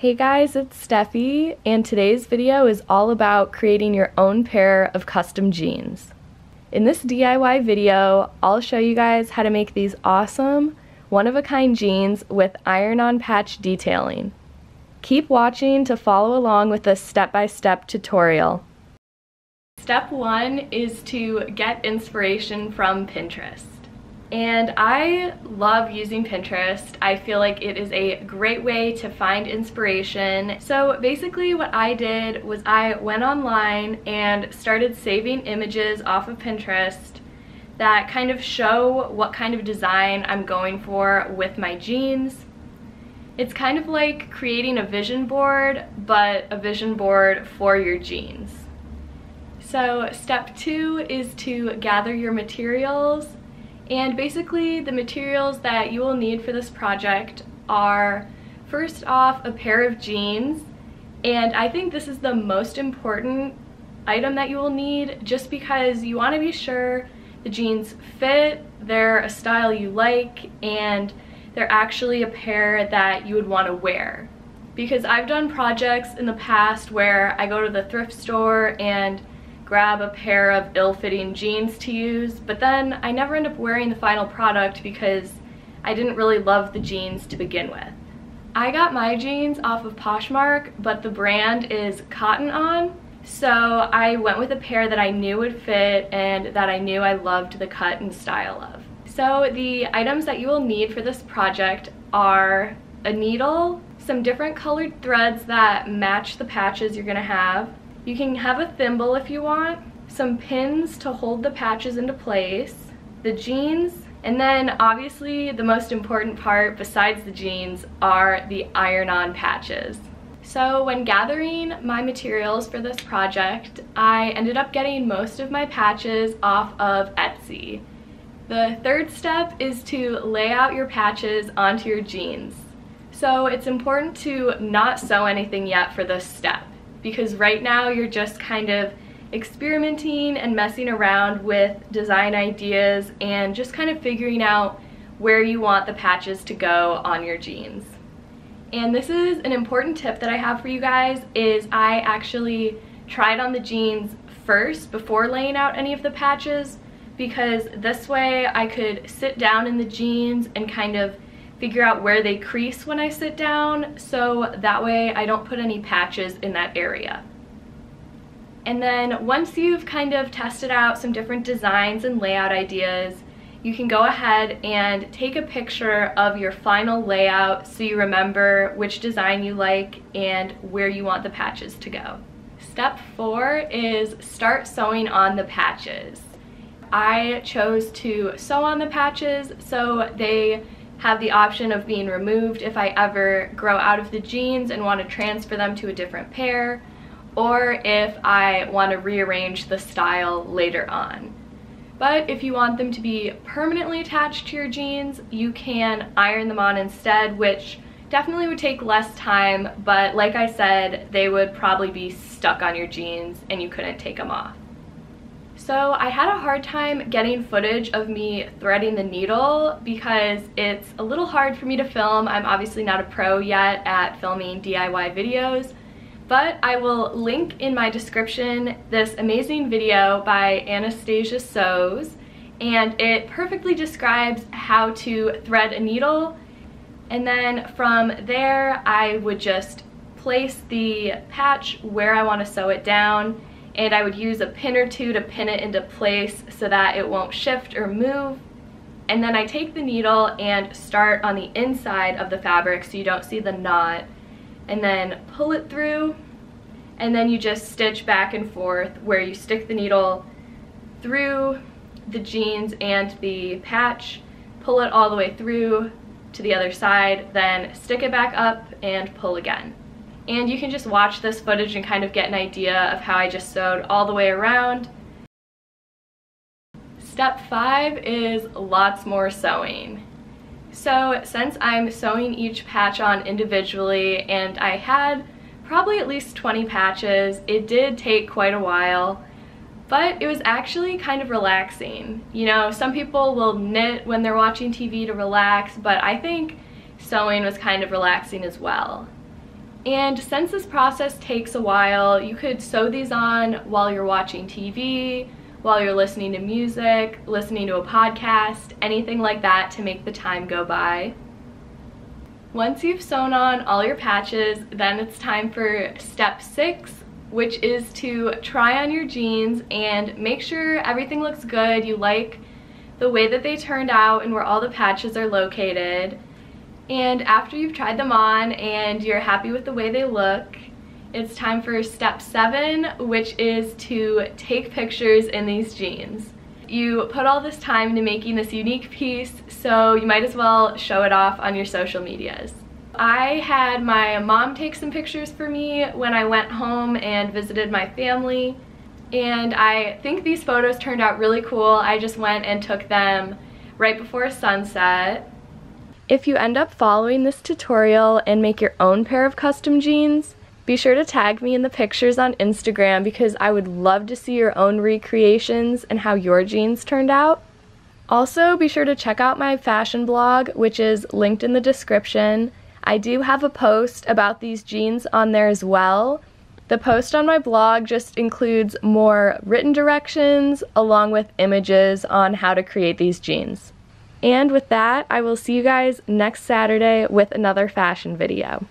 Hey guys, it's Steffi, and today's video is all about creating your own pair of custom jeans. In this DIY video, I'll show you guys how to make these awesome, one-of-a-kind jeans with iron-on patch detailing. Keep watching to follow along with this step-by-step tutorial. Step one is to get inspiration from Pinterest. And I love using Pinterest. I feel like it is a great way to find inspiration. So basically what I did was I went online and started saving images off of Pinterest that kind of show what kind of design I'm going for with my jeans. It's kind of like creating a vision board, but a vision board for your jeans. So step two is to gather your materials. And basically the materials that you will need for this project are, first off, a pair of jeans. And I think this is the most important item that you will need, just because you want to be sure the jeans fit, they're a style you like, and they're actually a pair that you would want to wear. Because I've done projects in the past where I go to the thrift store and grab a pair of ill-fitting jeans to use, but then I never end up wearing the final product because I didn't really love the jeans to begin with. I got my jeans off of Poshmark, but the brand is Cotton On, so I went with a pair that I knew would fit and that I knew I loved the cut and style of. So the items that you will need for this project are a needle, some different colored threads that match the patches you're gonna have. You can have a thimble if you want, some pins to hold the patches into place, the jeans, and then obviously the most important part besides the jeans are the iron-on patches. So when gathering my materials for this project, I ended up getting most of my patches off of Etsy. The third step is to lay out your patches onto your jeans. So it's important to not sew anything yet for this step, because right now you're just kind of experimenting and messing around with design ideas and just kind of figuring out where you want the patches to go on your jeans. And this is an important tip that I have for you guys, is I actually tried on the jeans first before laying out any of the patches, because this way I could sit down in the jeans and kind of figure out where they crease when I sit down, so that way I don't put any patches in that area. And then once you've kind of tested out some different designs and layout ideas, you can go ahead and take a picture of your final layout so you remember which design you like and where you want the patches to go. Step four is start sewing on the patches. I chose to sew on the patches so they have the option of being removed if I ever grow out of the jeans and want to transfer them to a different pair, or if I want to rearrange the style later on. But if you want them to be permanently attached to your jeans, you can iron them on instead, which definitely would take less time, but like I said, they would probably be stuck on your jeans and you couldn't take them off. So I had a hard time getting footage of me threading the needle because it's a little hard for me to film. I'm obviously not a pro yet at filming DIY videos, but I will link in my description this amazing video by Anastasia Sews, and it perfectly describes how to thread a needle. And then from there, I would just place the patch where I want to sew it down, and I would use a pin or two to pin it into place so that it won't shift or move. And then I take the needle and start on the inside of the fabric so you don't see the knot, and then pull it through, and then you just stitch back and forth where you stick the needle through the jeans and the patch, pull it all the way through to the other side, then stick it back up and pull again. And you can just watch this footage and kind of get an idea of how I just sewed all the way around. Step five is lots more sewing. So since I'm sewing each patch on individually, and I had probably at least 20 patches, it did take quite a while, but it was actually kind of relaxing. You know, some people will knit when they're watching TV to relax, but I think sewing was kind of relaxing as well. And since this process takes a while, you could sew these on while you're watching TV, while you're listening to music, listening to a podcast, anything like that to make the time go by. Once you've sewn on all your patches, then it's time for step 6, which is to try on your jeans and make sure everything looks good, you like the way that they turned out and where all the patches are located. And after you've tried them on and you're happy with the way they look, it's time for step 7, which is to take pictures in these jeans. You put all this time into making this unique piece, so you might as well show it off on your social medias. I had my mom take some pictures for me when I went home and visited my family, and I think these photos turned out really cool. I just went and took them right before sunset. If you end up following this tutorial and make your own pair of custom jeans, be sure to tag me in the pictures on Instagram because I would love to see your own recreations and how your jeans turned out. Also, be sure to check out my fashion blog, which is linked in the description. I do have a post about these jeans on there as well. The post on my blog just includes more written directions along with images on how to create these jeans. And with that, I will see you guys next Saturday with another fashion video.